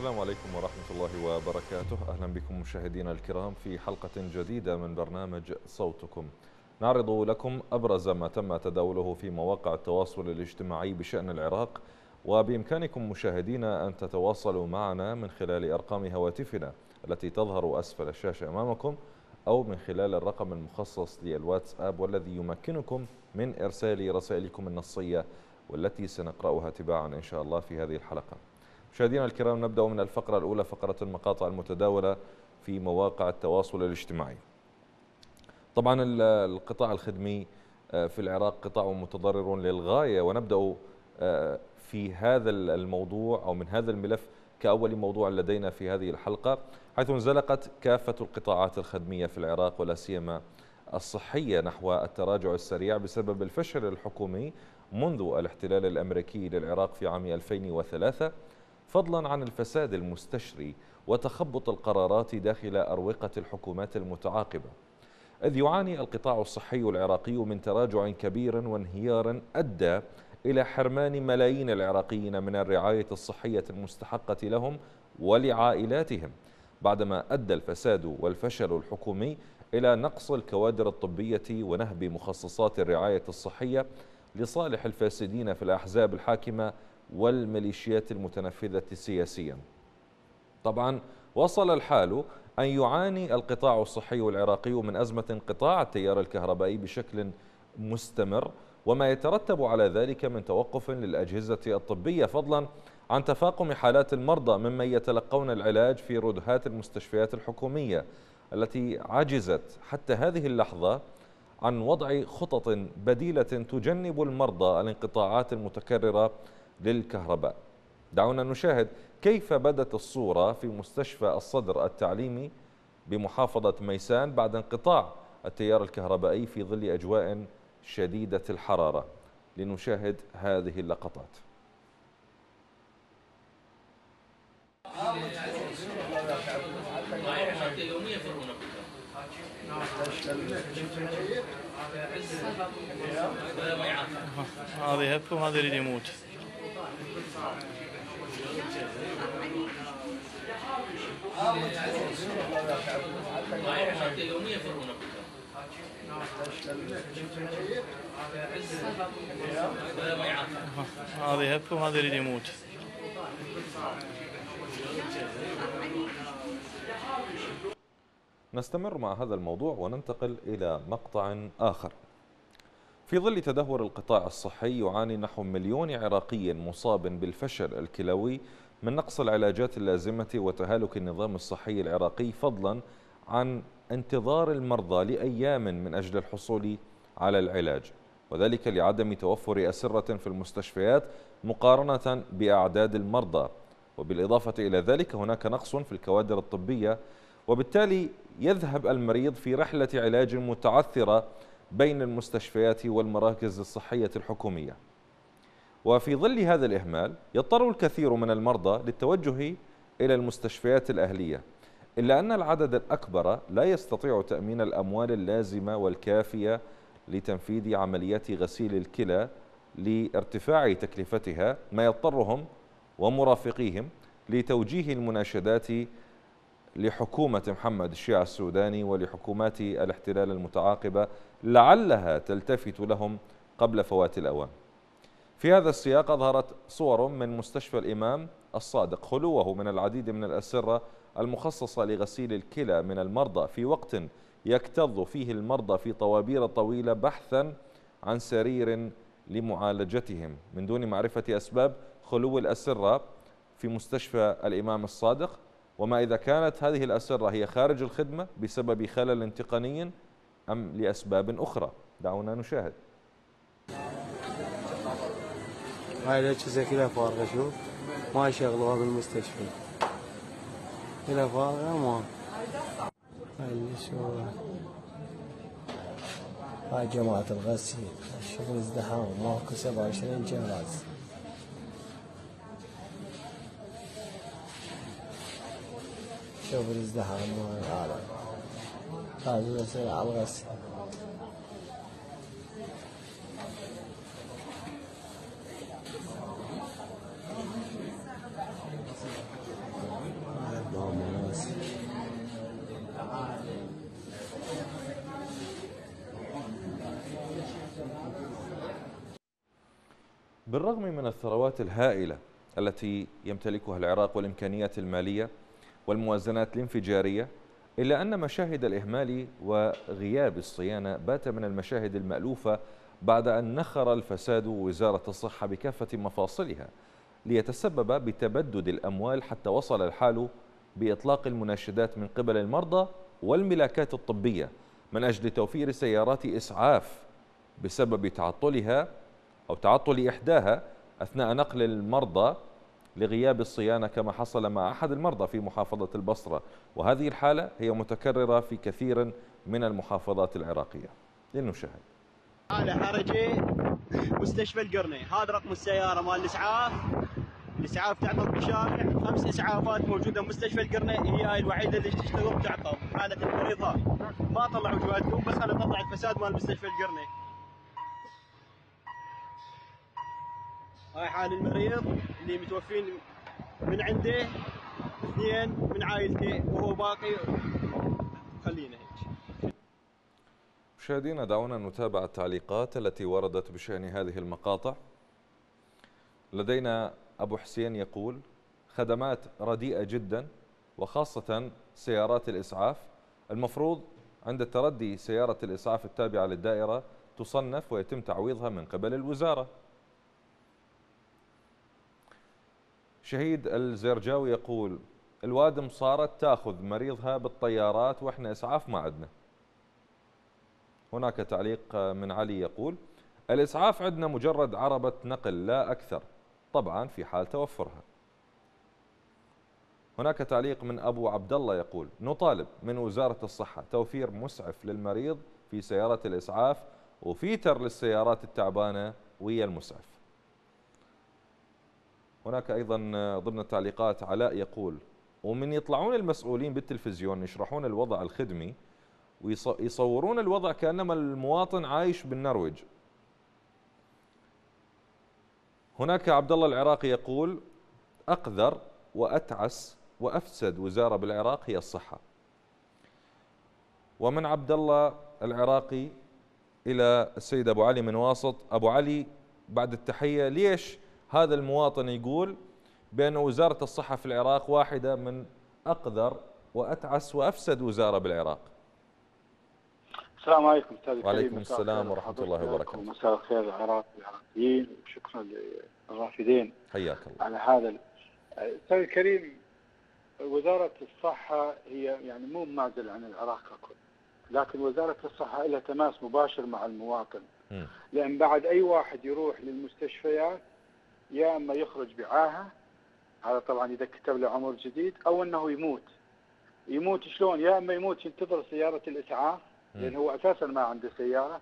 السلام عليكم ورحمة الله وبركاته. أهلا بكم مشاهدينا الكرام في حلقة جديدة من برنامج صوتكم. نعرض لكم أبرز ما تم تداوله في مواقع التواصل الاجتماعي بشأن العراق، وبإمكانكم مشاهدينا أن تتواصلوا معنا من خلال أرقام هواتفنا التي تظهر أسفل الشاشة أمامكم، أو من خلال الرقم المخصص للواتساب والذي يمكنكم من إرسال رسائلكم النصية والتي سنقرأها تباعا إن شاء الله في هذه الحلقة. مشاهدينا الكرام، نبدأ من الفقرة الأولى، فقرة المقاطع المتداولة في مواقع التواصل الاجتماعي. طبعا القطاع الخدمي في العراق قطاع متضرر للغاية، ونبدأ في هذا الموضوع أو من هذا الملف كأول موضوع لدينا في هذه الحلقة، حيث انزلقت كافة القطاعات الخدمية في العراق ولا سيما الصحية نحو التراجع السريع بسبب الفشل الحكومي منذ الاحتلال الأمريكي للعراق في عام 2003، فضلا عن الفساد المستشري وتخبط القرارات داخل أروقة الحكومات المتعاقبة، إذ يعاني القطاع الصحي العراقي من تراجع كبير وانهيار أدى إلى حرمان ملايين العراقيين من الرعاية الصحية المستحقة لهم ولعائلاتهم، بعدما أدى الفساد والفشل الحكومي إلى نقص الكوادر الطبية ونهب مخصصات الرعاية الصحية لصالح الفاسدين في الأحزاب الحاكمة والميليشيات المتنفذة سياسيا. طبعا وصل الحال أن يعاني القطاع الصحي العراقي من أزمة انقطاع التيار الكهربائي بشكل مستمر، وما يترتب على ذلك من توقف للأجهزة الطبية، فضلا عن تفاقم حالات المرضى ممن يتلقون العلاج في ردهات المستشفيات الحكومية التي عجزت حتى هذه اللحظة عن وضع خطط بديلة تجنب المرضى الانقطاعات المتكررة للكهرباء. دعونا نشاهد كيف بدت الصورة في مستشفى الصدر التعليمي بمحافظة ميسان بعد انقطاع التيار الكهربائي في ظل أجواء شديدة الحرارة، لنشاهد هذه اللقطات. هذا يهبكم، هذا يريد يموت. هذا يهبكم، هذا يريد يموت. نستمر مع هذا الموضوع وننتقل إلى مقطع آخر. في ظل تدهور القطاع الصحي، يعاني نحو مليون عراقي مصاب بالفشل الكلوي من نقص العلاجات اللازمة وتهالك النظام الصحي العراقي، فضلا عن انتظار المرضى لأيام من أجل الحصول على العلاج، وذلك لعدم توفر أسرة في المستشفيات مقارنة بأعداد المرضى، وبالإضافة إلى ذلك هناك نقص في الكوادر الطبية، وبالتالي يذهب المريض في رحلة علاج متعثرة بين المستشفيات والمراكز الصحية الحكومية. وفي ظل هذا الإهمال يضطر الكثير من المرضى للتوجه إلى المستشفيات الأهلية، إلا أن العدد الأكبر لا يستطيع تأمين الأموال اللازمة والكافية لتنفيذ عمليات غسيل الكلى لارتفاع تكلفتها، ما يضطرهم ومرافقيهم لتوجيه المناشدات لحكومة محمد شياع السوداني ولحكومات الاحتلال المتعاقبة لعلها تلتفت لهم قبل فوات الأوان. في هذا السياق أظهرت صور من مستشفى الإمام الصادق خلوه من العديد من الأسرة المخصصة لغسيل الكلى من المرضى، في وقت يكتظ فيه المرضى في طوابير طويلة بحثا عن سرير لمعالجتهم من دون معرفة أسباب خلو الأسرة في مستشفى الإمام الصادق، وما إذا كانت هذه الأسرة هي خارج الخدمة بسبب خلل تقني أم لأسباب أخرى. دعونا نشاهد. هاي الأجهزة كلها فارغة، شوف ما يشغلوها بالمستشفى، كلها فارغة. ما هاي اللي شو هاي جماعة الغسيل، شغل ازدحام، ماكو 27 جهاز. شوف الازدحام هذا، هذا يصير على الغسيل. بالرغم من الثروات الهائلة التي يمتلكها العراق والإمكانيات المالية والموازنات الانفجارية، إلا أن مشاهد الإهمال وغياب الصيانة بات من المشاهد المألوفة بعد أن نخر الفساد ووزارة الصحة بكافة مفاصلها ليتسبب بتبدد الأموال، حتى وصل الحال بإطلاق المناشدات من قبل المرضى والملاكات الطبية من أجل توفير سيارات إسعاف بسبب تعطلها أو تعطل إحداها أثناء نقل المرضى لغياب الصيانة، كما حصل مع أحد المرضى في محافظة البصرة، وهذه الحالة هي متكررة في كثير من المحافظات العراقية. لنشاهد. هذا حرجي مستشفى القرنة، هذا رقم السيارة مال الإسعاف. الإسعاف تعطل بشارع، 5 إسعافات موجودة مستشفى القرنة، هي الوحيدة اللي تشتغل بتعطل حالة المريض. هاي ما طلعوا جهدهم، بس أنا طلعت فساد مال مستشفى القرنة. هاي حال المريض اللي متوفين من عنده 2 من عائلته وهو باقي. خلينا هيك. مشاهدينا، دعونا نتابع التعليقات التي وردت بشأن هذه المقاطع. لدينا أبو حسين يقول: خدمات رديئة جدا وخاصة سيارات الإسعاف، المفروض عند التردي سيارة الإسعاف التابعة للدائرة تصنف ويتم تعويضها من قبل الوزارة. شهيد الزرجاوي يقول: الوادم صارت تاخذ مريضها بالطيارات واحنا اسعاف ما عندنا. هناك تعليق من علي يقول: الاسعاف عندنا مجرد عربة نقل لا اكثر، طبعا في حال توفرها. هناك تعليق من ابو عبد الله يقول: نطالب من وزارة الصحة توفير مسعف للمريض في سيارة الاسعاف وفيتر للسيارات التعبانة ويا المسعف. هناك أيضا ضمن التعليقات علاء يقول: ومن يطلعون المسؤولين بالتلفزيون يشرحون الوضع الخدمي ويصورون الوضع كأنما المواطن عايش بالنرويج. هناك عبد الله العراقي يقول: أقذر وأتعس وأفسد وزارة بالعراق هي الصحة. ومن عبد الله العراقي إلى السيد أبو علي من واسط. أبو علي بعد التحية: ليش هذا المواطن يقول بأن وزارة الصحة في العراق واحدة من أقذر وأتعس وأفسد وزارة بالعراق؟ السلام عليكم أستاذ الكريم. وعليكم السلام ورحمة الله وبركاته. مساء الخير العراق والعراقيين، وشكرا للرافدين. حياك الله على هذا. أستاذ الكريم، وزارة الصحة هي يعني مو معزل عن العراق ككل، لكن وزارة الصحة لها تماس مباشر مع المواطن، لأن بعد أي واحد يروح للمستشفيات يا اما يخرج بعاهه، هذا طبعا اذا كتب له عمر جديد، او انه يموت. يموت شلون؟ يا اما يموت ينتظر سياره الاسعاف لان هو اساسا ما عنده سياره،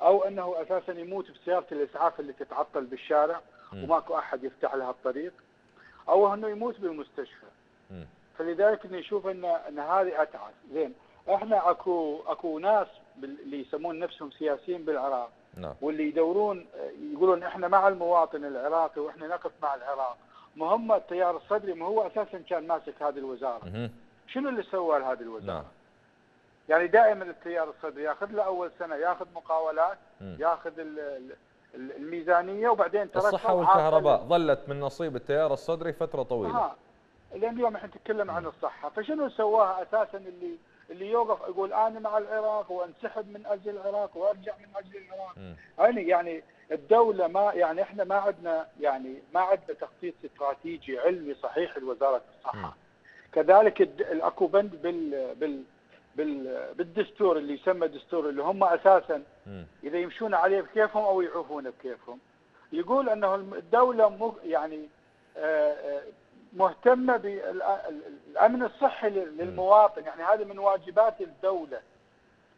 او انه اساسا يموت بسياره الاسعاف اللي تتعطل بالشارع وماكو احد يفتح لها الطريق، او انه يموت بالمستشفى. فلذلك نشوف ان هذه اتعس. زين، احنا اكو ناس اللي يسمون نفسهم سياسيين بالعراق، واللي يدورون يقولون احنا مع المواطن العراقي واحنا نقف مع العراق. مهم التيار الصدري، ما هو اساسا كان ماسك هذه الوزاره. شنو اللي سوى لهذه الوزاره؟ يعني دائما التيار الصدري ياخذ له اول سنه ياخذ مقاولات، ياخذ الميزانيه، وبعدين تركها. الصحه والكهرباء ظلت من نصيب التيار الصدري فتره طويله. لان اليوم احنا نتكلم عن الصحه، فشنو سواها اساسا اللي يوقف يقول انا مع العراق وانسحب من اجل العراق وارجع من اجل العراق؟ يعني الدوله ما يعني احنا ما عندنا تخطيط استراتيجي علمي صحيح لوزاره الصحه. كذلك اكو بند بالدستور اللي يسمى دستور، اللي هم اساسا اذا يمشون عليه بكيفهم او يعوفونه بكيفهم، يقول انه الدوله مهتمة بالأمن الصحي للمواطن، يعني هذا من واجبات الدولة.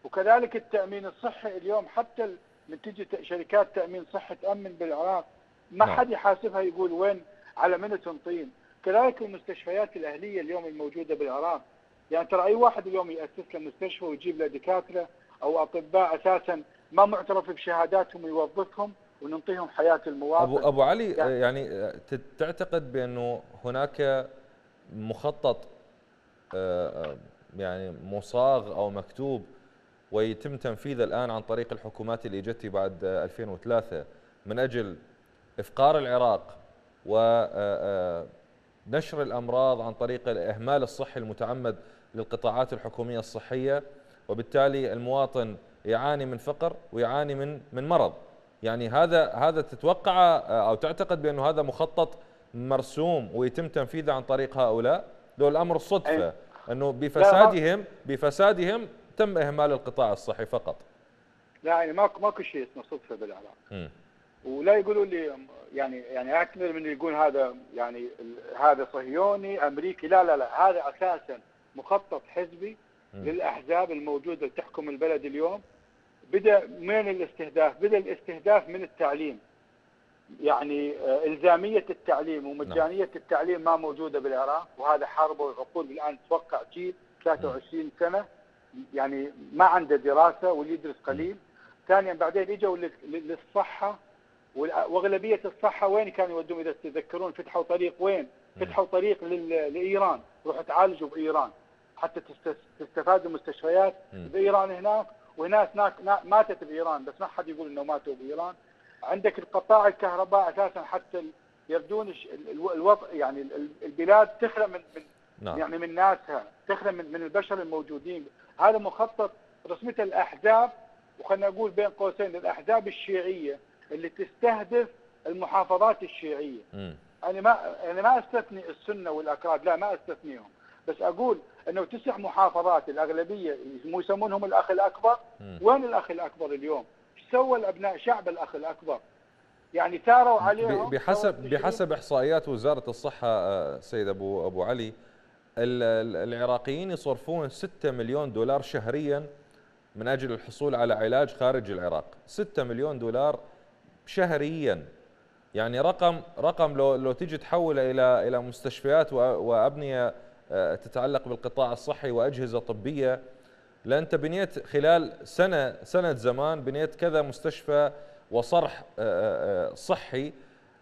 وكذلك التأمين الصحي اليوم، حتى من تجي شركات تأمين صحي تأمن بالعراق ما حد يحاسبها، يقول وين على من تنطين. كذلك المستشفيات الأهلية اليوم الموجودة بالعراق، يعني ترى أي واحد اليوم يأسس له مستشفى ويجيب له دكاترة أو أطباء أساسا ما معترف بشهاداتهم ويوظفهم وننطيهم حياة المواطن. أبو علي، يعني تعتقد بأنه هناك مخطط يعني مصاغ أو مكتوب ويتم تنفيذه الآن عن طريق الحكومات اللي جت بعد 2003 من أجل إفقار العراق ونشر الأمراض عن طريق الإهمال الصحي المتعمد للقطاعات الحكومية الصحية، وبالتالي المواطن يعاني من فقر ويعاني من مرض. يعني هذا تتوقع أو تعتقد بأنه هذا مخطط مرسوم ويتم تنفيذه عن طريق هؤلاء؟ لو الأمر صدفة أنه بفسادهم تم إهمال القطاع الصحي فقط. لا يعني ماكو شيء اسمه صدفة بالعراق. ولا يقولوا لي يعني اكثر من يقول هذا يعني هذا صهيوني امريكي، لا لا لا، هذا اساسا مخطط حزبي للاحزاب الموجوده اللي تحكم البلد اليوم. بدا من الاستهداف، بدا الاستهداف من التعليم، يعني الزاميه التعليم ومجانيه التعليم ما موجوده بالعراق، وهذا حاربه وعقود. الان توقع جيل 23 سنه يعني ما عنده دراسه واللي يدرس قليل. ثانيا بعدين اجوا للصحه، واغلبيه الصحه وين كانوا يودون؟ اذا تتذكرون فتحوا طريق وين؟ فتحوا طريق لايران، روحوا تعالجوا بايران حتى تستفادوا مستشفيات بايران هناك، وهناك ماتت بايران، بس ما حد يقول انه ماتوا بايران. عندك القطاع الكهرباء اساسا حتى يردون الوضع، يعني البلاد تخلى من يعني من ناسها، تخلى من البشر الموجودين. هذا مخطط رسمته الاحزاب، وخلنا نقول بين قوسين الاحزاب الشيعيه اللي تستهدف المحافظات الشيعيه. انا ما استثني السنه والاكراد، لا ما استثنيهم، بس اقول انه 9 محافظات الاغلبيه يسمونهم الاخ الاكبر. وين الاخ الاكبر اليوم؟ ايش سوى الابناء شعب الاخ الاكبر؟ يعني ثاروا عليهم. بحسب احصائيات وزاره الصحه سيد ابو علي، العراقيين يصرفون 6 مليون دولار شهريا من أجل الحصول على علاج خارج العراق. 6 مليون دولار شهريا، يعني رقم لو تيجي تحوله إلى مستشفيات وأبنية تتعلق بالقطاع الصحي وأجهزة طبية، لأنت بنيت خلال سنة زمان بنيت كذا مستشفى وصرح صحي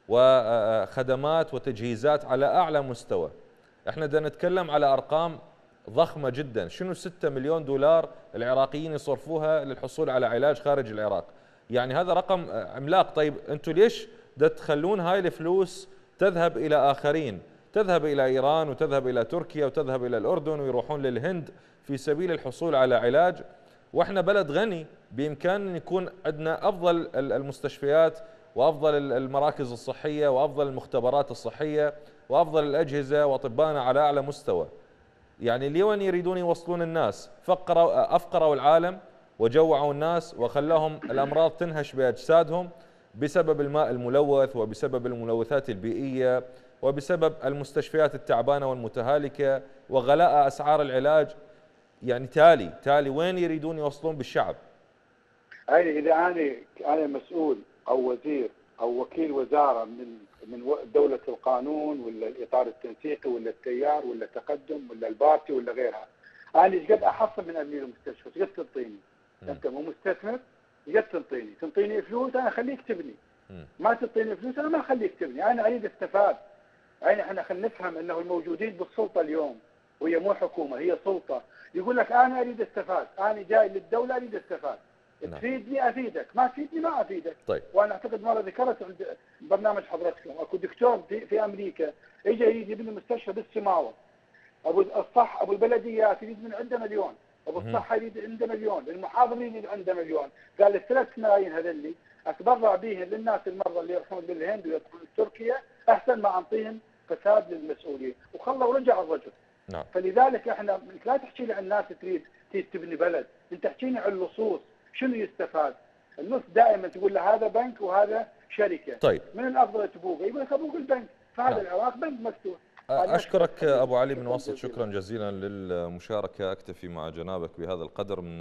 وخدمات وتجهيزات على أعلى مستوى. احنا بدنا نتكلم على أرقام ضخمة جدا. شنو 6 مليون دولار العراقيين يصرفوها للحصول على علاج خارج العراق؟ يعني هذا رقم عملاق. طيب انتم ليش تخلون هاي الفلوس تذهب إلى آخرين، تذهب إلى إيران وتذهب إلى تركيا وتذهب إلى الأردن ويروحون للهند في سبيل الحصول على علاج، وإحنا بلد غني بإمكاننا أن يكون عندنا أفضل المستشفيات وأفضل المراكز الصحية وأفضل المختبرات الصحية وأفضل الأجهزة وأطباءنا على أعلى مستوى. يعني اليوم يريدون يوصلون الناس، أفقروا العالم وجوعوا الناس وخلاهم الأمراض تنهش بأجسادهم بسبب الماء الملوث وبسبب الملوثات البيئية وبسبب المستشفيات التعبانة والمتهالكة وغلاء أسعار العلاج. يعني تالي وين يريدون يوصلون بالشعب؟ يعني إذا أنا مسؤول أو وزير أو وكيل وزارة من دولة القانون ولا الإطار التنسيقي ولا التيار ولا تقدم ولا البارتي ولا غيرها، أنا إيش قد أحصل من أمين المستشفى؟ إيش قد تنطيني؟ أنت مو مستثمر، إيش قد تنطيني فلوس أنا أخليك تبني، ما تنطيني فلوس أنا ما أخليك تبني. أنا أريد استفاد. يعني إحنا خلينا نفهم أنه الموجودين بالسلطة اليوم، وهي مو حكومة هي سلطة، يقول لك أنا أريد استفاد، أنا جاي للدولة أريد استفاد، تفيدني افيدك، ما تفيدني ما افيدك. طيب. وانا اعتقد مره ذكرت عند برنامج حضرتكم اكو دكتور في امريكا اجى يجيب لنا مستشفى بالسماوه، ابو البلديه يريد من عنده مليون، ابو الصحه يريد عنده مليون، المحافظ يريد عنده مليون، قال ال3 ملايين هذول اتبرع بيهم للناس المرضى اللي يروحون للهند ويروحون لتركيا احسن ما اعطيهم فساد للمسؤولين، وخلوا ورجع الرجل. نعم. فلذلك احنا لا تحكي لي عن الناس تريد تبني بلد، انت احكيني عن اللصوص شنو يستفاد؟ النص دائما تقول له هذا بنك وهذا شركه. طيب. من الافضل تبوغ، يقول لك ابوغ البنك، فهذا العراق بنك مفتوح. اشكرك ابو علي بن واسط، شكرا جزيلا للمشاركه. اكتفي مع جنابك بهذا القدر من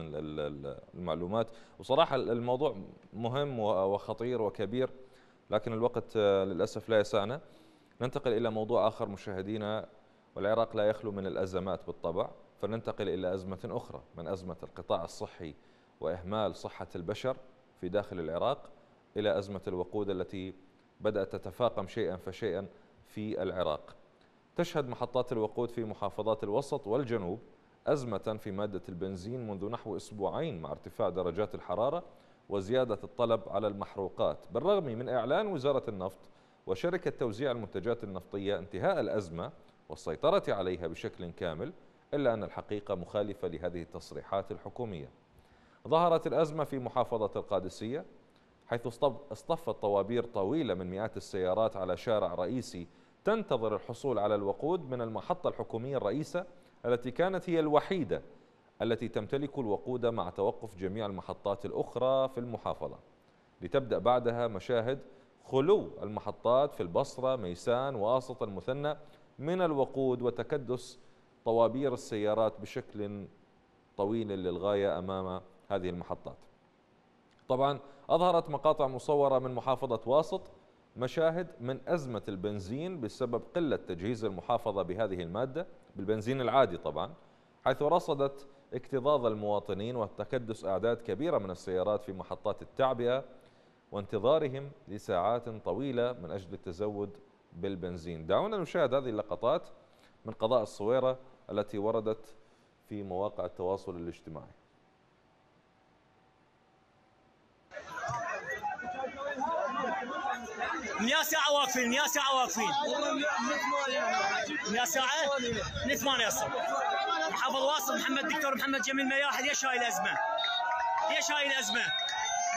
المعلومات، وصراحه الموضوع مهم وخطير وكبير، لكن الوقت للاسف لا يسعنا. ننتقل الى موضوع اخر مشاهدينا، والعراق لا يخلو من الازمات بالطبع، فننتقل الى ازمه اخرى من ازمه القطاع الصحي وإهمال صحة البشر في داخل العراق إلى أزمة الوقود التي بدأت تتفاقم شيئا فشيئا في العراق. تشهد محطات الوقود في محافظات الوسط والجنوب أزمة في مادة البنزين منذ نحو أسبوعين مع ارتفاع درجات الحرارة وزيادة الطلب على المحروقات، بالرغم من إعلان وزارة النفط وشركة توزيع المنتجات النفطية انتهاء الأزمة والسيطرة عليها بشكل كامل، إلا أن الحقيقة مخالفة لهذه التصريحات الحكومية. ظهرت الأزمة في محافظة القادسية، حيث اصطفت طوابير طويلة من مئات السيارات على شارع رئيسي تنتظر الحصول على الوقود من المحطة الحكومية الرئيسة التي كانت هي الوحيدة التي تمتلك الوقود مع توقف جميع المحطات الأخرى في المحافظة، لتبدأ بعدها مشاهد خلو المحطات في البصرة، ميسان وواسط المثنى من الوقود وتكدس طوابير السيارات بشكل طويل للغاية أمام هذه المحطات. طبعا أظهرت مقاطع مصورة من محافظة واسط مشاهد من أزمة البنزين بسبب قلة تجهيز المحافظة بهذه المادة بالبنزين العادي طبعا، حيث رصدت اكتظاظ المواطنين وتكدس أعداد كبيرة من السيارات في محطات التعبئة وانتظارهم لساعات طويلة من أجل التزود بالبنزين. دعونا نشاهد هذه اللقطات من قضاء الصويرة التي وردت في مواقع التواصل الاجتماعي. مية ساعة واقفين، مية ساعة واقفين، مية ساعة من ثمانية الصبح. محافظ واسط محمد دكتور محمد جميل مياحد، ليش هاي الأزمة؟ ليش هاي الأزمة؟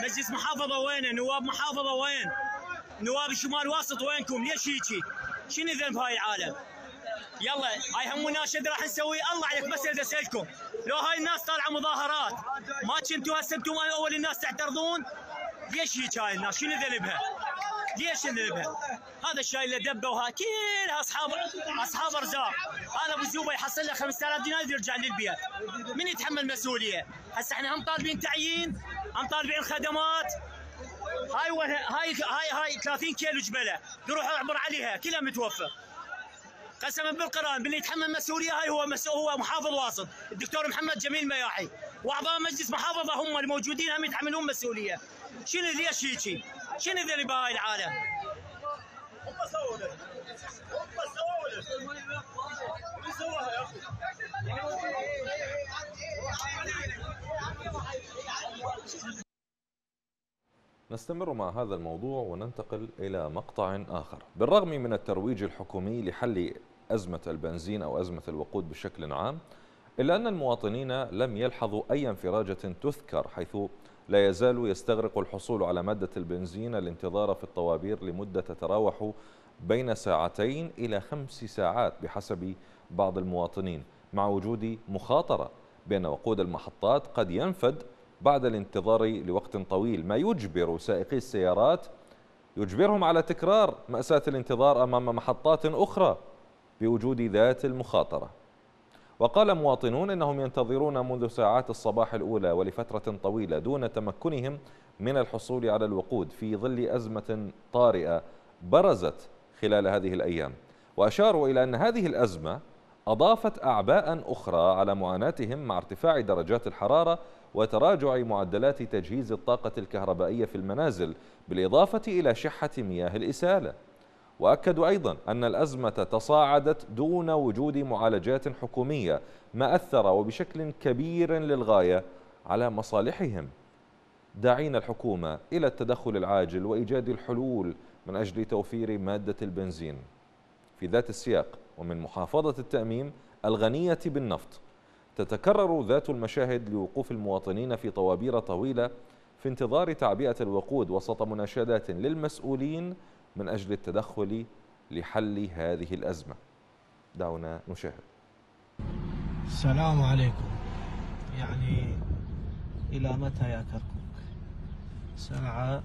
مجلس محافظة وينه؟ نواب محافظة وين؟ نواب الشمال واسط وينكم؟ ليش هيجي؟ شنو ذنب هاي العالم؟ يلا هاي هم مناشد راح نسوي، الله عليك بس اريد اسالكم، لو هاي الناس طالعه مظاهرات ما كنتوا هسه انتم اول الناس تعترضون؟ ليش هيك هاي الناس؟ شنو ذنبها؟ ليش ذنبها؟ هذا الشاي اللي دبه وها كلها اصحاب ارزاق، هذا ابو زوبه يحصل له 5000 دينار يرجع للبيت، من يتحمل مسؤوليه؟ هسه احنا هم طالبين تعيين، هم طالبين خدمات، هاي هاي هاي هاي 30 كيلو جبله، تروحوا اعبر عليها كلها متوفر. قسما بالقران باللي يتحمل مسؤوليه هاي هو محافظ واسط، الدكتور محمد جميل مياحي، واعضاء مجلس محافظه هم الموجودين هم يتحملون مسؤوليه. شنو ليش هيجي؟ شنو ذنب هاي العالم؟ نستمر مع هذا الموضوع وننتقل إلى مقطع آخر. بالرغم من الترويج الحكومي لحل أزمة البنزين أو أزمة الوقود بشكل عام، إلا أن المواطنين لم يلحظوا أي انفراجة تذكر، حيث لا يزال يستغرق الحصول على مادة البنزين الانتظار في الطوابير لمدة تتراوح بين ساعتين إلى 5 ساعات بحسب بعض المواطنين، مع وجود مخاطرة بأن وقود المحطات قد ينفد بعد الانتظار لوقت طويل، ما يجبر سائقي السيارات على تكرار مأساة الانتظار أمام محطات أخرى بوجود ذات المخاطرة. وقال مواطنون إنهم ينتظرون منذ ساعات الصباح الأولى ولفترة طويلة دون تمكنهم من الحصول على الوقود في ظل أزمة طارئة برزت خلال هذه الأيام، وأشاروا إلى أن هذه الأزمة أضافت أعباء أخرى على معاناتهم مع ارتفاع درجات الحرارة وتراجع معدلات تجهيز الطاقة الكهربائية في المنازل، بالإضافة إلى شحة مياه الإسالة. وأكدوا أيضا أن الأزمة تصاعدت دون وجود معالجات حكومية، ما أثر وبشكل كبير للغاية على مصالحهم، داعين الحكومة إلى التدخل العاجل وإيجاد الحلول من أجل توفير مادة البنزين. في ذات السياق ومن محافظة التأميم الغنية بالنفط، تتكرر ذات المشاهد لوقوف المواطنين في طوابير طويلة في انتظار تعبئة الوقود، وسط مناشدات للمسؤولين من أجل التدخل لحل هذه الأزمة. دعونا نشاهد. السلام عليكم. يعني إلى متى يا كركوك؟ ساعة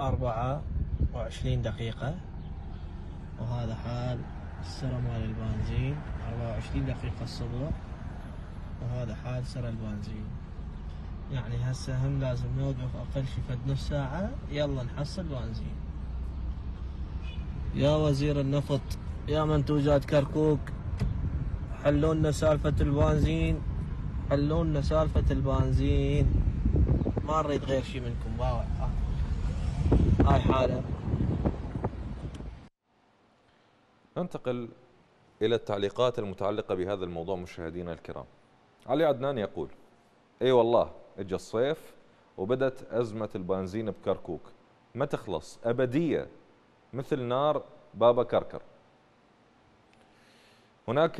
24 دقيقة، وهذا حال سرى مال البنزين 24 دقيقة الصبح، وهذا حال سرى البنزين. يعني هسه هم لازم نوقف أقل شي فد نص ساعة يلا نحصل بنزين. يا وزير النفط، يا منتوجات كركوك، حلونا سالفة البنزين، حلونا سالفة البنزين، ما نريد غير شي منكم. باوع هاي حالة. ننتقل إلى التعليقات المتعلقة بهذا الموضوع مشاهدينا الكرام. علي عدنان يقول: أي والله اجى الصيف وبدت أزمة البنزين بكركوك ما تخلص، أبدية مثل نار بابا كركر. هناك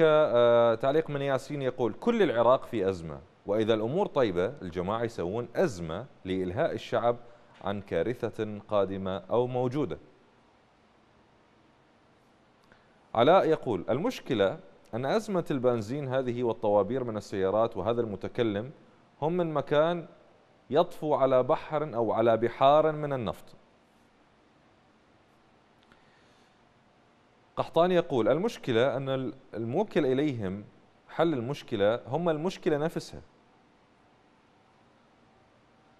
تعليق من ياسين يقول: كل العراق في أزمة، وإذا الأمور طيبة الجماعة يسوون أزمة لإلهاء الشعب عن كارثة قادمة أو موجودة. علاء يقول: المشكلة أن أزمة البنزين هذه والطوابير من السيارات وهذا المتكلم هم من مكان يطفو على بحر أو على بحار من النفط. قحطان يقول: المشكلة أن الموكل إليهم حل المشكلة هم المشكلة نفسها.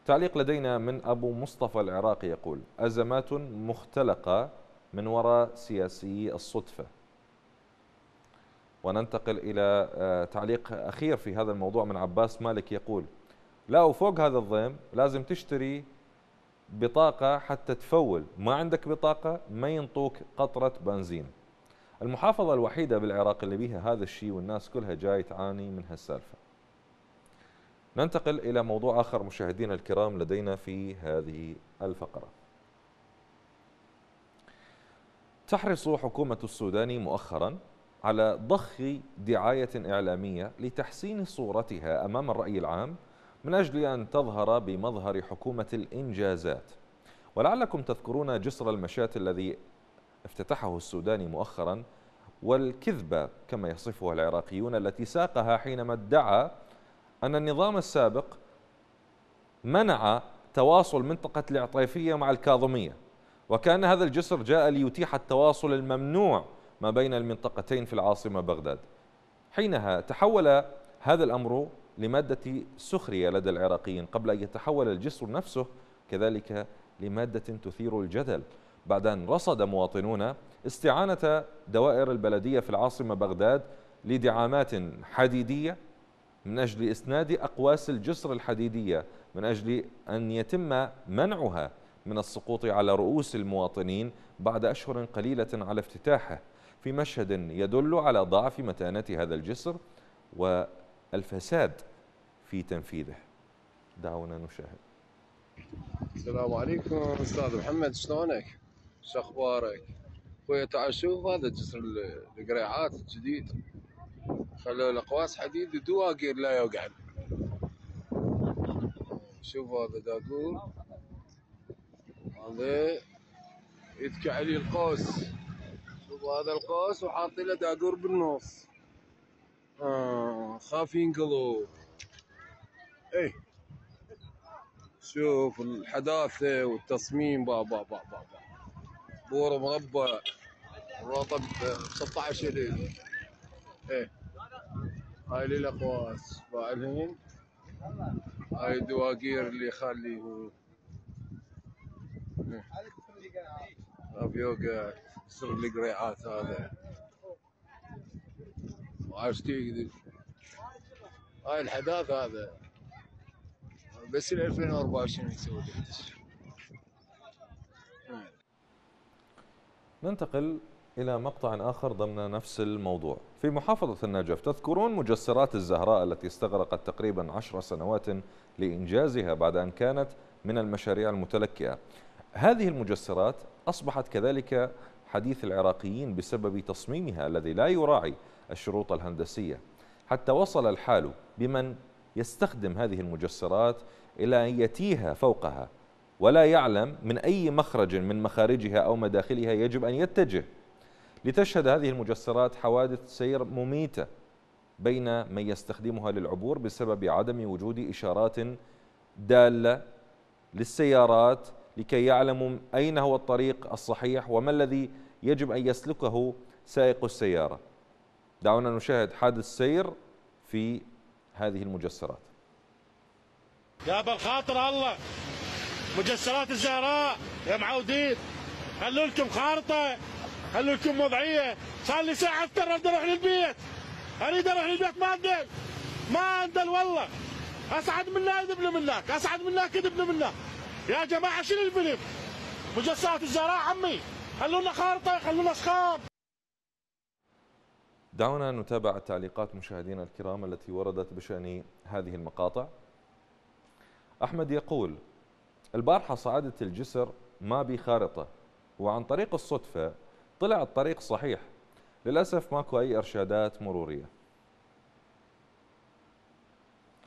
تعليق لدينا من أبو مصطفى العراقي يقول: أزمات مختلقة من وراء سياسي الصدفة. وننتقل إلى تعليق أخير في هذا الموضوع من عباس مالك يقول: لا، وفوق هذا الضيم لازم تشتري بطاقة حتى تفول، ما عندك بطاقة ما ينطوك قطرة بنزين. المحافظة الوحيدة بالعراق اللي بيها هذا الشيء والناس كلها جاي تعاني من هالسالفة. ننتقل إلى موضوع آخر مشاهدينا الكرام لدينا في هذه الفقرة. تحرص حكومة السوداني مؤخرا على ضخ دعاية إعلامية لتحسين صورتها أمام الرأي العام من أجل أن تظهر بمظهر حكومة الإنجازات. ولعلكم تذكرون جسر المشاة الذي افتتحه السوداني مؤخرا، والكذبة كما يصفها العراقيون التي ساقها حينما ادعى أن النظام السابق منع تواصل منطقة العطيفية مع الكاظمية، وكأن هذا الجسر جاء ليتيح التواصل الممنوع ما بين المنطقتين في العاصمة بغداد. حينها تحول هذا الأمر لمادة سخرية لدى العراقيين قبل أن يتحول الجسر نفسه كذلك لمادة تثير الجدل، بعد أن رصد مواطنون استعانة دوائر البلدية في العاصمة بغداد لدعامات حديدية من أجل إسناد أقواس الجسر الحديدية من أجل أن يتم منعها من السقوط على رؤوس المواطنين بعد أشهر قليلة على افتتاحه، في مشهد يدل على ضعف متانة هذا الجسر والفساد في تنفيذه. دعونا نشاهد. السلام عليكم أستاذ محمد، شلونك؟ شو أخبارك؟ خويا تعال شوف هذا جسر القريعات الجديد، خلوا الأقواس حديد ودواقير لا يوقعن. شوف هذا داقور، هذا يتكي عليه القوس، شوف هذا القوس وحاطين له داقور بالنص. خاف ينقلب. اي شوف الحداثة والتصميم، با بور مربع الرطب 16 ليلة. ايه هاي للأقواس باعلهن، هاي الدواقير اللي خليهن ابيوقع سر القريعات هذا. وعاش تيقدر هاي الحداث هذا بس ال 2024 يسوي. ننتقل إلى مقطع آخر ضمن نفس الموضوع في محافظة النجف. تذكرون مجسرات الزهراء التي استغرقت تقريبا 10 سنوات لإنجازها بعد أن كانت من المشاريع المتلكئة. هذه المجسرات أصبحت كذلك حديث العراقيين بسبب تصميمها الذي لا يراعي الشروط الهندسية، حتى وصل الحال بمن يستخدم هذه المجسرات إلى أن يتيها فوقها ولا يعلم من أي مخرج من مخارجها أو مداخلها يجب أن يتجه، لتشهد هذه المجسرات حوادث سير مميتة بين من يستخدمها للعبور بسبب عدم وجود إشارات دالة للسيارات لكي يعلموا أين هو الطريق الصحيح وما الذي يجب أن يسلكه سائق السيارة. دعونا نشاهد حادث سير في هذه المجسرات. يا بالخاطر الله، مجسرات الزهراء يا معودين، خلوا لكم خارطة، خلوا لكم وضعية. صار لي ساعة أفطر أريد أروح للبيت، ما أقدر، والله أصعد من هنا يذبلوا منك، أصعد من هناك يذبلوا منك. يا جماعة شيل الفيلم، مجسرات الزهراء عمي، خلوا لنا خارطة، خلوا لنا صخاب. دعونا نتابع التعليقات مشاهدينا الكرام التي وردت بشأن هذه المقاطع. أحمد يقول: البارحة صعدت الجسر ما بخارطة، وعن طريق الصدفة طلع الطريق صحيح، للأسف ماكو أي إرشادات مرورية.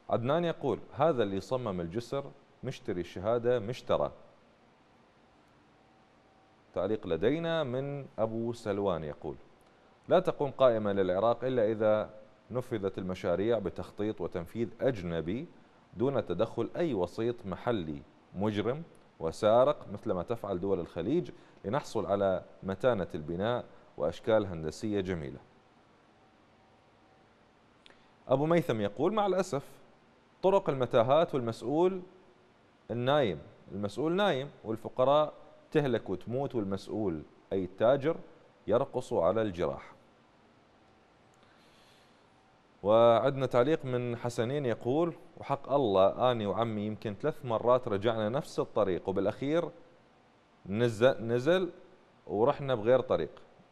عدنان يقول: هذا اللي صمم الجسر مشتري الشهادة مشترى. تعليق لدينا من أبو سلوان يقول: لا تقوم قائمة للعراق إلا إذا نفذت المشاريع بتخطيط وتنفيذ أجنبي دون تدخل أي وسيط محلي مجرم وسارق مثلما تفعل دول الخليج، لنحصل على متانة البناء وأشكال هندسية جميلة. أبو ميثم يقول: مع الأسف طرق المتاهات والمسؤول النايم، المسؤول نايم والفقراء تهلك وتموت، والمسؤول أي التاجر يرقص على الجراح. وعندنا تعليق من حسنين يقول: وحق الله أني وعمي يمكن 3 مرات رجعنا نفس الطريق، وبالأخير نزل ورحنا بغير طريق،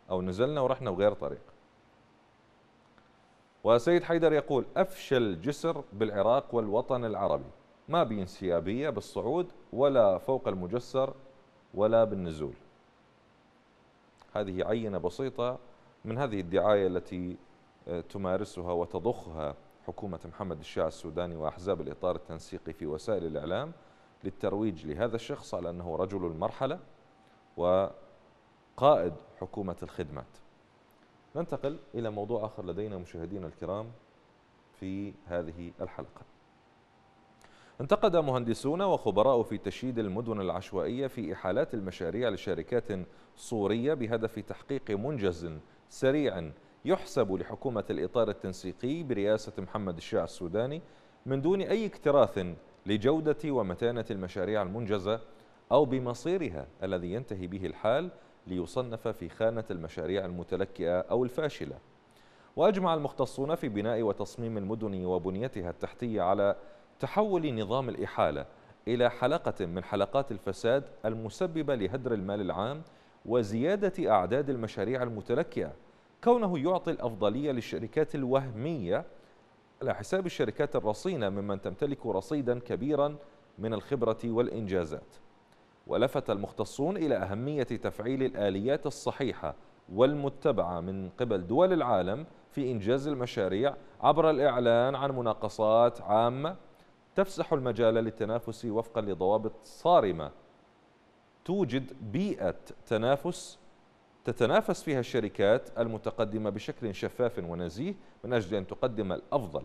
أو نزلنا ورحنا بغير طريق. وسيد حيدر يقول: أفشل جسر بالعراق والوطن العربي، ما بين انسيابية بالصعود ولا فوق المجسر ولا بالنزول. هذه عينة بسيطة من هذه الدعاية التي تمارسها وتضخها حكومة محمد الشياع السوداني وأحزاب الإطار التنسيقي في وسائل الإعلام للترويج لهذا الشخص على أنه رجل المرحلة وقائد حكومة الخدمات. ننتقل إلى موضوع آخر لدينا مشاهدينا الكرام في هذه الحلقة. انتقد مهندسون وخبراء في تشييد المدن العشوائية في إحالات المشاريع لشركات صورية بهدف تحقيق منجز سريع يحسب لحكومة الإطار التنسيقي برئاسة محمد الشياع السوداني، من دون أي اكتراث لجودة ومتانة المشاريع المنجزة أو بمصيرها الذي ينتهي به الحال ليصنف في خانة المشاريع المتلكئة أو الفاشلة. وأجمع المختصون في بناء وتصميم المدن وبنيتها التحتية على تحول نظام الإحالة إلى حلقة من حلقات الفساد المسببة لهدر المال العام وزيادة أعداد المشاريع المتلكئة، كونه يعطي الأفضلية للشركات الوهمية على حساب الشركات الرصينة ممن تمتلك رصيدا كبيرا من الخبرة والإنجازات. ولفت المختصون إلى أهمية تفعيل الآليات الصحيحة والمتبعة من قبل دول العالم في إنجاز المشاريع عبر الإعلان عن مناقصات عامة تفسح المجال للتنافس وفقا لضوابط صارمة توجد بيئة تنافس تتنافس فيها الشركات المتقدمة بشكل شفاف ونزيه من أجل أن تقدم الأفضل.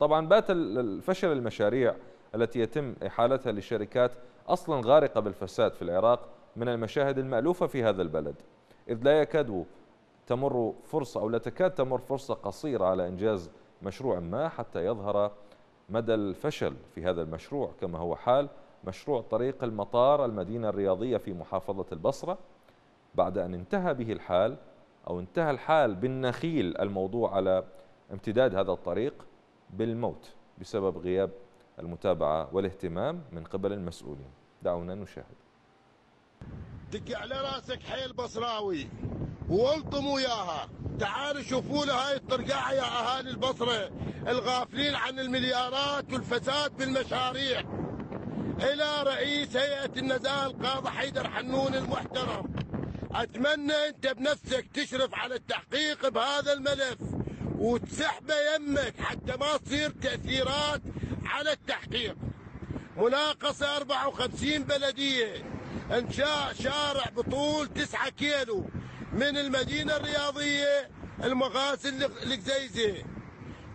طبعا بات الفشل المشاريع التي يتم إحالتها لشركات أصلا غارقة بالفساد في العراق من المشاهد المألوفة في هذا البلد، إذ لا يكاد تمر فرصة أو لا تكاد تمر فرصة قصيرة على إنجاز مشروع ما حتى يظهر مدى الفشل في هذا المشروع، كما هو حال مشروع طريق المطار المدينة الرياضية في محافظة البصرة، بعد أن انتهى به الحال أو انتهى الحال بالنخيل الموضوع على امتداد هذا الطريق بالموت بسبب غياب المتابعة والاهتمام من قبل المسؤولين. دعونا نشاهد. دق على راسك حيل بصراوي والطم وياها، تعالوا شوفوا لها هاي الطرقاعة يا أهالي البصرة الغافلين عن المليارات والفساد بالمشاريع. إلى رئيس هيئة النزاهة القاضي حيدر حنون المحترم، أتمنى أنت بنفسك تشرف على التحقيق بهذا الملف وتسحبه يمك حتى ما تصير تأثيرات على التحقيق. مناقصة 54 بلدية، إنشاء شارع بطول 9 كيلو من المدينة الرياضية المغاسل القزيزة.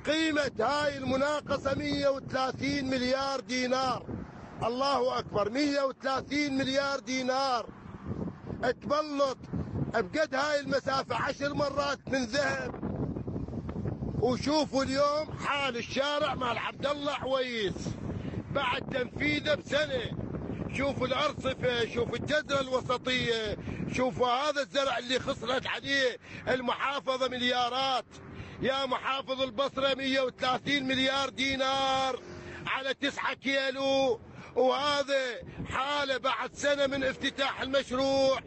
قيمة هاي المناقصة 130 مليار دينار، الله أكبر، 130 مليار دينار. تبلط بقد هاي المسافة 10 مرات من ذهب. وشوفوا اليوم حال الشارع مال عبد الله عويس بعد تنفيذه بسنة، شوفوا الأرصفة، شوفوا الجزرة الوسطية، شوفوا هذا الزرع اللي خسرت عليه المحافظة مليارات. يا محافظ البصرة 130 مليار دينار على 9 كيلو، وهذا حالة بعد سنة من افتتاح المشروع.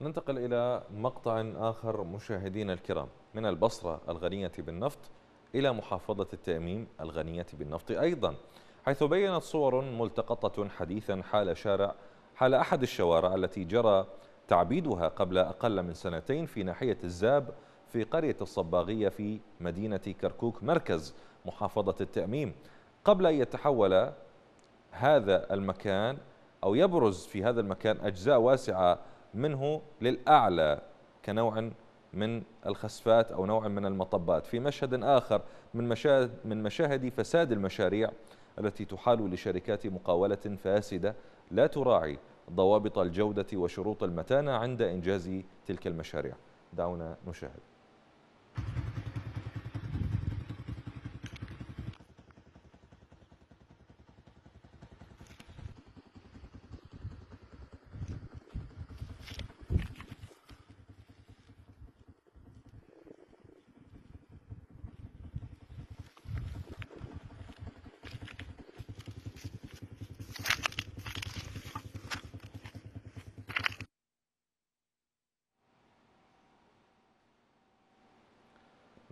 ننتقل إلى مقطع آخر مشاهدينا الكرام من البصرة الغنية بالنفط إلى محافظة التأميم الغنية بالنفط أيضا، حيث بينت صور ملتقطة حديثا حال أحد الشوارع التي جرى تعبيدها قبل أقل من سنتين في ناحية الزاب في قرية الصباغية في مدينة كركوك مركز محافظة التأميم، قبل أن يتحول هذا المكان أو يبرز في هذا المكان أجزاء واسعة منه للأعلى كنوع من الخسفات أو نوع من المطبات، في مشهد آخر من مشاهد فساد المشاريع التي تحال لشركات مقاولة فاسدة لا تراعي ضوابط الجودة وشروط المتانة عند إنجاز تلك المشاريع. دعونا نشاهد.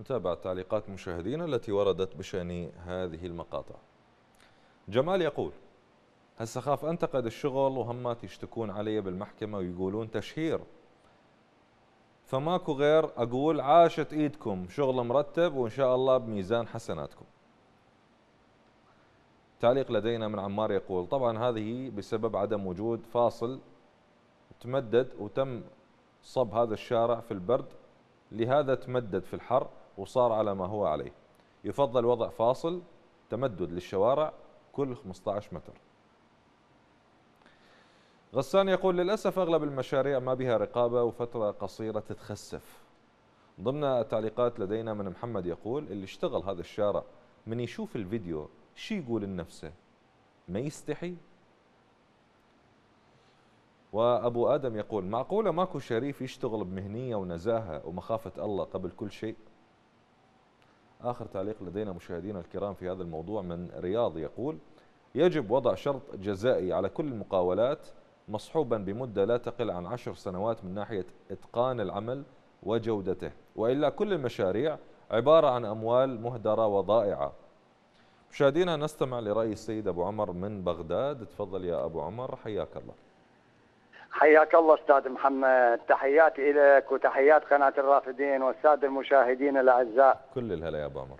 نتابع تعليقات مشاهدينا التي وردت بشأن هذه المقاطع. جمال يقول: هسه خاف انتقد الشغل وهمات يشتكون علي بالمحكمة ويقولون تشهير، فماكو غير اقول عاشت ايدكم، شغل مرتب وان شاء الله بميزان حسناتكم. تعليق لدينا من عمار يقول: طبعا هذه بسبب عدم وجود فاصل تمدد، وتم صب هذا الشارع في البرد لهذا تمدد في الحر وصار على ما هو عليه، يفضل وضع فاصل تمدد للشوارع كل 15 متر. غسان يقول: للأسف أغلب المشاريع ما بها رقابة وفترة قصيرة تتخسف. ضمن التعليقات لدينا من محمد يقول: اللي اشتغل هذا الشارع من يشوف الفيديو شي يقول لنفسه؟ ما يستحي. وأبو آدم يقول: معقولة ماكو شريف يشتغل بمهنية ونزاهة ومخافة الله قبل كل شيء؟ آخر تعليق لدينا مشاهدينا الكرام في هذا الموضوع من رياض يقول: يجب وضع شرط جزائي على كل المقاولات مصحوبا بمدة لا تقل عن 10 سنوات من ناحية إتقان العمل وجودته، وإلا كل المشاريع عبارة عن أموال مهدرة وضائعة. مشاهدينا نستمع لرأي السيد أبو عمر من بغداد. تفضل يا أبو عمر، حياك الله. حياك الله أستاذ محمد، تحياتي لك وتحيات قناة الرافدين والسادة المشاهدين الأعزاء. كل الهلا يا أبو عمر.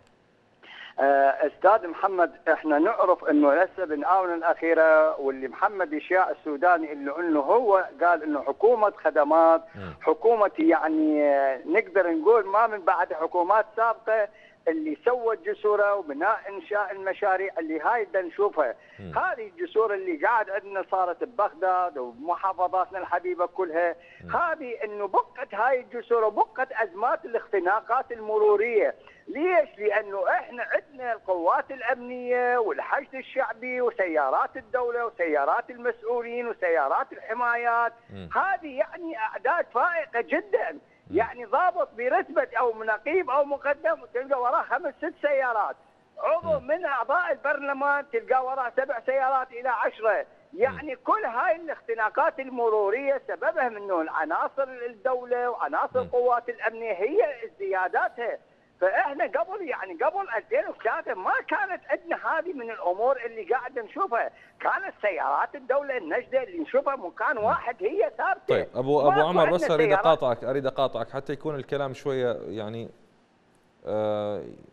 أستاذ محمد، احنا نعرف انه لسه بالآونة الأخيرة واللي محمد شياع السوداني اللي انه هو قال انه حكومة خدمات، حكومة يعني نقدر نقول ما من بعد حكومات سابقة اللي سوت جسوره وبناء انشاء المشاريع اللي هاي بدنا نشوفها. هذه الجسور اللي قاعد عندنا صارت ببغداد ومحافظاتنا الحبيبه كلها، هذه انه بقت هاي الجسور وبقت ازمات الاختناقات المروريه. ليش؟ لانه احنا عندنا القوات الامنيه والحشد الشعبي وسيارات الدوله وسيارات المسؤولين وسيارات الحمايات، هذه يعني اعداد فائقه جدا، يعني ضابط برتبه او نقيب او مقدم تلقى وراه 5 6 سيارات، عضو من اعضاء البرلمان تلقى وراه 7 سيارات إلى 10، يعني كل هاي الاختناقات المروريه سببها منه العناصر الدوله وعناصر القوات الامنيه هي ازدياداتها. فاحنا قبل يعني قبل 2003 ما كانت عندنا هذه من الامور اللي قاعد نشوفها، كانت سيارات الدوله النجده اللي نشوفها مكان واحد هي ثابته. طيب ابو عمر، بس اريد اقاطعك حتى يكون الكلام شويه يعني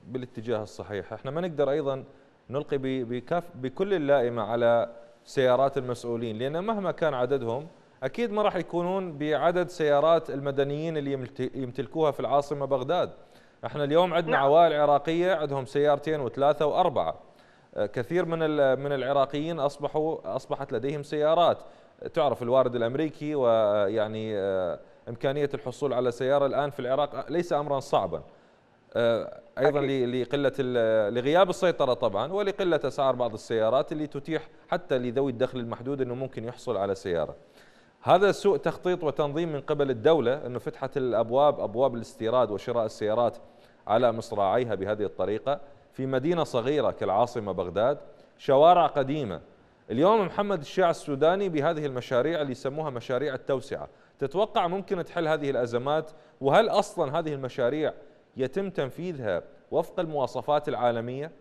بالاتجاه الصحيح. احنا ما نقدر ايضا نلقي بكل اللائمه على سيارات المسؤولين، لان مهما كان عددهم اكيد ما راح يكونون بعدد سيارات المدنيين اللي يمتلكوها في العاصمه بغداد. احنا اليوم عندنا عوائل عراقيه عندهم 2 و3 و4، كثير من العراقيين اصبحت لديهم سيارات. تعرف الوارد الامريكي، ويعني امكانيه الحصول على سياره الان في العراق ليس امرا صعبا، ايضا لغياب السيطره طبعا، ولقله اسعار بعض السيارات اللي تتيح حتى لذوي الدخل المحدود انه ممكن يحصل على سياره. هذا سوء تخطيط وتنظيم من قبل الدولة، أنه فتحت أبواب الاستيراد وشراء السيارات على مصراعيها بهذه الطريقة في مدينة صغيرة كالعاصمة بغداد، شوارع قديمة. اليوم محمد شياع السوداني بهذه المشاريع اللي يسموها مشاريع التوسعة، تتوقع ممكن تحل هذه الأزمات؟ وهل أصلا هذه المشاريع يتم تنفيذها وفق المواصفات العالمية؟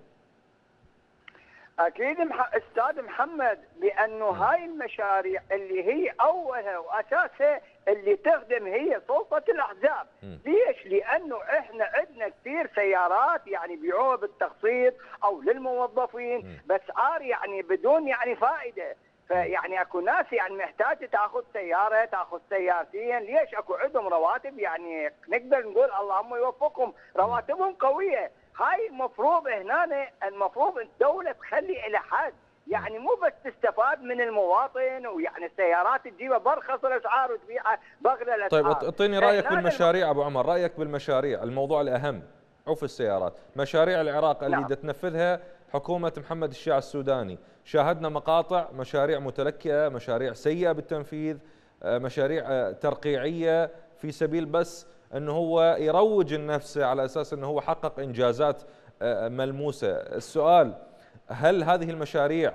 اكيد استاذ محمد، لانه هاي المشاريع اللي هي اولها واساسها اللي تخدم هي سلطه الاحزاب. ليش؟ لانه احنا عندنا كثير سيارات يعني بيعوها بالتخصيص او للموظفين بس يعني بدون فائده. فيعني اكو ناس محتاجه تاخذ سياره، تاخذ سيارتين، ليش؟ اكو عندهم رواتب نقدر نقول اللهم يوفقهم، رواتبهم قويه. هاي المفروض هنا الدوله تخلي الى حد، مو بس تستفاد من المواطن ويعني السيارات تجيبها برخص الاسعار وتبيعها بغلى الاسعار. طيب اعطيني رايك بالمشاريع ابو عمر، رايك بالمشاريع، الموضوع الاهم عوف السيارات، مشاريع العراق اللي تنفذها حكومة محمد الشياع السوداني. شاهدنا مقاطع مشاريع متلكئة، مشاريع سيئة بالتنفيذ، مشاريع ترقيعية في سبيل بس أنه هو يروج لنفسه على أساس أنه هو حقق إنجازات ملموسة. السؤال، هل هذه المشاريع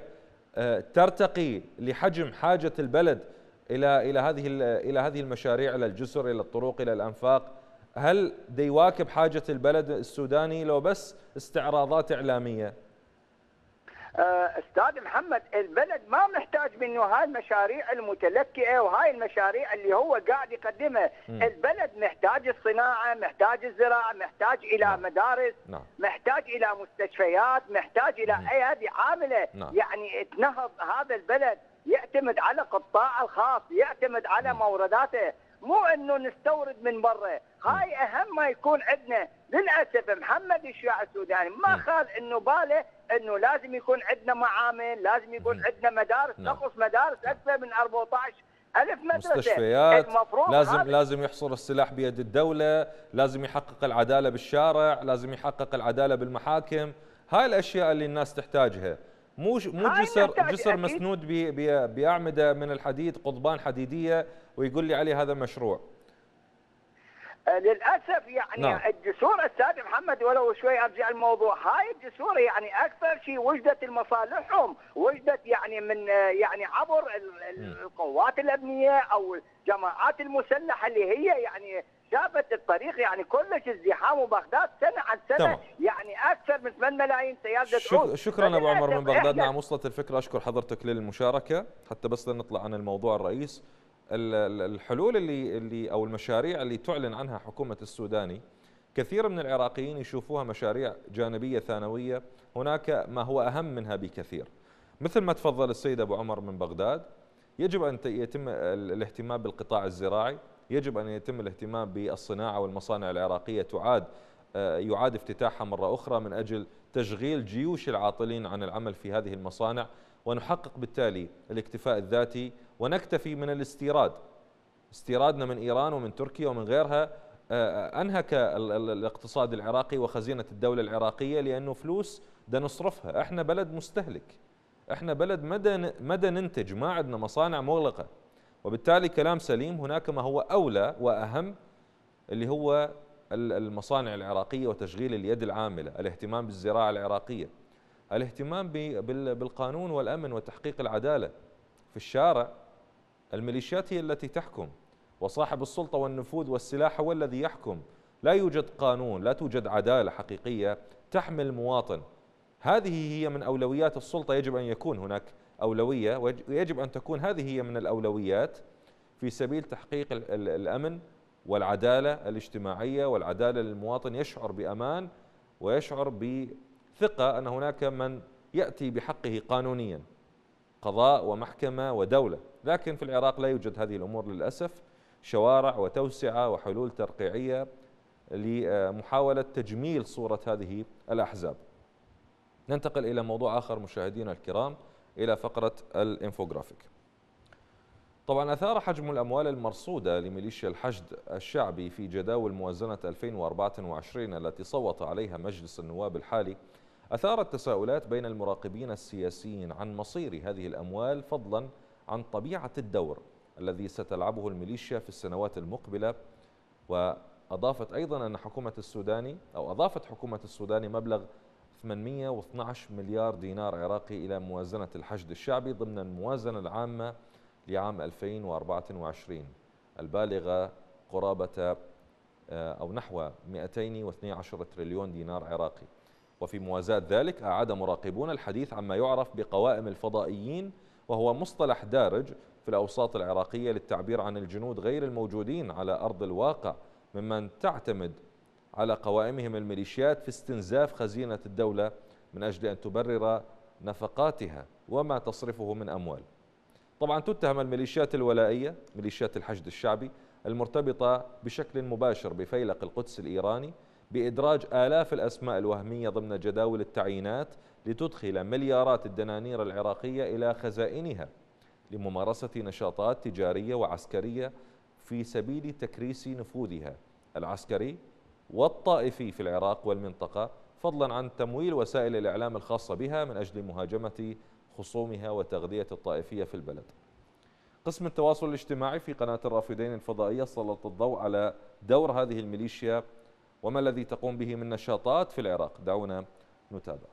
ترتقي لحجم حاجة البلد إلى هذه المشاريع، إلى الجسر، إلى الطرق، إلى الأنفاق؟ هل ديواكب حاجة البلد السوداني لو بس استعراضات إعلامية؟ استاذ محمد، البلد ما محتاج منه هاي المشاريع المتلكئه وهاي المشاريع اللي هو قاعد يقدمها. البلد محتاج الصناعه، محتاج الزراعه، محتاج الى مدارس، محتاج الى مستشفيات، محتاج الى اي هذه عامله تنهض هذا البلد. يعتمد على قطاع الخاص، يعتمد على مورداته، مو انه نستورد من برا. هاي اهم ما يكون عندنا. للاسف محمد الشياع السوداني ما خال انه باله انه لازم يكون عندنا معامل، لازم يكون عندنا مدارس، نقص مدارس اكثر من 14,000 مدرسه، مستشفيات، لازم يحصر السلاح بيد الدوله، لازم يحقق العداله بالشارع، لازم يحقق العداله بالمحاكم. هاي الاشياء اللي الناس تحتاجها، مو جسر مسنود باعمده من الحديد، قضبان حديديه ويقول لي عليه هذا مشروع. للاسف الجسور استاذ محمد، ولو شوي ارجع الموضوع، هاي الجسور اكثر شيء وجدت المصالحهم، وجدت من عبر القوات الامنيه او الجماعات المسلحه اللي هي جابت الطريق كلش ازدحام، وبغداد سنه عن سنه اكثر من 8 ملايين سياره تعود. شكرا ابو عمر من بغداد. نعم وصلت الفكره، اشكر حضرتك للمشاركه. حتى بس لنطلع عن الموضوع الرئيس، الحلول اللي او المشاريع اللي تعلن عنها حكومة السوداني، كثير من العراقيين يشوفوها مشاريع جانبية ثانوية، هناك ما هو أهم منها بكثير. مثل ما تفضل السيد أبو عمر من بغداد، يجب أن يتم الاهتمام بالقطاع الزراعي، يجب أن يتم الاهتمام بالصناعة والمصانع العراقية يعاد افتتاحها مرة أخرى من أجل تشغيل جيوش العاطلين عن العمل في هذه المصانع، ونحقق بالتالي الاكتفاء الذاتي ونكتفي من الاستيراد. استيرادنا من إيران ومن تركيا ومن غيرها أنهك الاقتصاد العراقي وخزينة الدولة العراقية، لأنه فلوس نصرفها. احنا بلد مستهلك، احنا بلد مدى ننتج، ما عندنا مصانع مغلقة. وبالتالي كلام سليم، هناك ما هو أولى وأهم اللي هو المصانع العراقية وتشغيل اليد العاملة، الاهتمام بالزراعة العراقية، الاهتمام بالقانون والأمن وتحقيق العدالة في الشارع. الميليشيات هي التي تحكم، وصاحب السلطة والنفوذ والسلاح هو الذي يحكم. لا يوجد قانون، لا توجد عدالة حقيقية تحمي المواطن. هذه هي من أولويات السلطة، يجب أن يكون هناك أولوية، ويجب أن تكون هذه هي من الأولويات في سبيل تحقيق الأمن والعدالة الاجتماعية والعدالة للمواطن، يشعر بأمان ويشعر بثقة أن هناك من يأتي بحقه قانونيا، قضاء ومحكمة ودولة. لكن في العراق لا يوجد هذه الأمور للأسف، شوارع وتوسعة وحلول ترقيعية لمحاولة تجميل صورة هذه الأحزاب. ننتقل إلى موضوع آخر مشاهدينا الكرام، إلى فقرة الإنفوغرافيك. طبعا أثار حجم الأموال المرصودة لميليشيا الحشد الشعبي في جداول موازنة 2024 التي صوت عليها مجلس النواب الحالي، أثارت تساؤلات بين المراقبين السياسيين عن مصير هذه الأموال، فضلا عن طبيعة الدور الذي ستلعبه الميليشيا في السنوات المقبلة. وأضافت أيضا أن أضافت حكومة السوداني مبلغ 812 مليار دينار عراقي إلى موازنة الحشد الشعبي ضمن الموازنة العامة لعام 2024 البالغة قرابة أو نحو 212 تريليون دينار عراقي. وفي موازاة ذلك أعاد مراقبون الحديث عما يعرف بقوائم الفضائيين، وهو مصطلح دارج في الأوساط العراقية للتعبير عن الجنود غير الموجودين على أرض الواقع، ممن تعتمد على قوائمهم الميليشيات في استنزاف خزينة الدولة من أجل أن تبرر نفقاتها وما تصرفه من أموال. طبعا تتهم الميليشيات الولائية، ميليشيات الحشد الشعبي المرتبطة بشكل مباشر بفيلق القدس الإيراني، بإدراج آلاف الأسماء الوهمية ضمن جداول التعيينات لتدخل مليارات الدنانير العراقية إلى خزائنها لممارسة نشاطات تجارية وعسكرية في سبيل تكريس نفوذها العسكري والطائفي في العراق والمنطقة، فضلا عن تمويل وسائل الإعلام الخاصة بها من أجل مهاجمة خصومها وتغذية الطائفية في البلد. قسم التواصل الاجتماعي في قناة الرافدين الفضائية سلط الضوء على دور هذه الميليشيا وما الذي تقوم به من نشاطات في العراق. دعونا نتابع.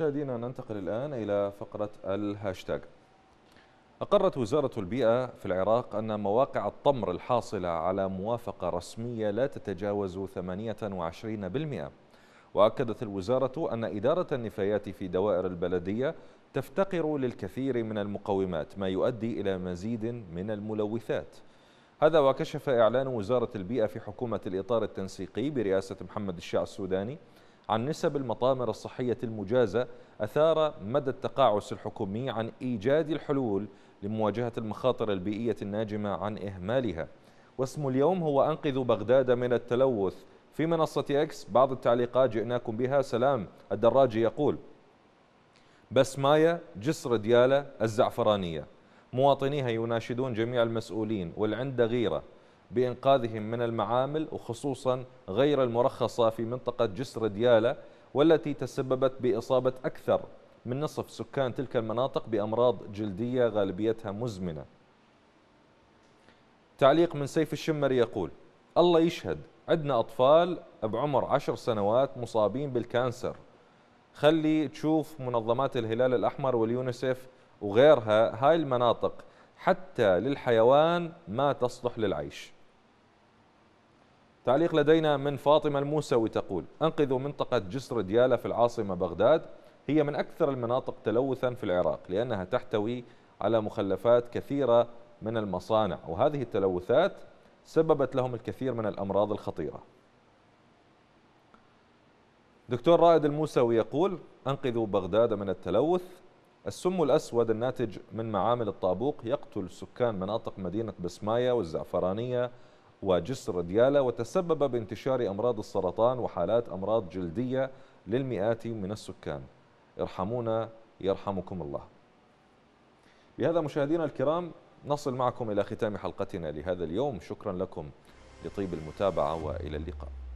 مشاهدينا، ننتقل الآن إلى فقرة الهاشتاج. أقرت وزارة البيئة في العراق أن مواقع الطمر الحاصلة على موافقة رسمية لا تتجاوز 28%، وأكدت الوزارة أن إدارة النفايات في دوائر البلدية تفتقر للكثير من المقومات، ما يؤدي إلى مزيد من الملوثات. هذا وكشف إعلان وزارة البيئة في حكومة الإطار التنسيقي برئاسة محمد شياع السوداني عن نسب المطامر الصحية المجازة، أثار مدى التقاعس الحكومي عن إيجاد الحلول لمواجهة المخاطر البيئية الناجمة عن إهمالها. واسم اليوم هو أنقذ بغداد من التلوث. في منصة إكس بعض التعليقات جئناكم بها. سلام الدراجي يقول: بسماية، جسر ديالة، الزعفرانية، مواطنيها يناشدون جميع المسؤولين والعند غيرة بإنقاذهم من المعامل، وخصوصا غير المرخصة في منطقة جسر ديالة، والتي تسببت بإصابة أكثر من نصف سكان تلك المناطق بأمراض جلدية غالبيتها مزمنة. تعليق من سيف الشمري يقول: الله يشهد، عندنا أطفال بعمر 10 سنوات مصابين بالكانسر. خلي تشوف منظمات الهلال الأحمر واليونسيف وغيرها، هاي المناطق حتى للحيوان ما تصلح للعيش. تعليق لدينا من فاطمة الموسوي تقول: أنقذوا منطقة جسر ديالة في العاصمة بغداد، هي من أكثر المناطق تلوثا في العراق لأنها تحتوي على مخلفات كثيرة من المصانع، وهذه التلوثات سببت لهم الكثير من الأمراض الخطيرة. دكتور رائد الموسوي يقول: أنقذوا بغداد من التلوث، السم الأسود الناتج من معامل الطابوق يقتل سكان مناطق مدينة بسماية والزعفرانية وجسر ديالة، وتسبب بانتشار أمراض السرطان وحالات أمراض جلدية للمئات من السكان. ارحمونا يرحمكم الله. بهذا مشاهدينا الكرام نصل معكم إلى ختام حلقتنا لهذا اليوم. شكرا لكم لطيب المتابعة وإلى اللقاء.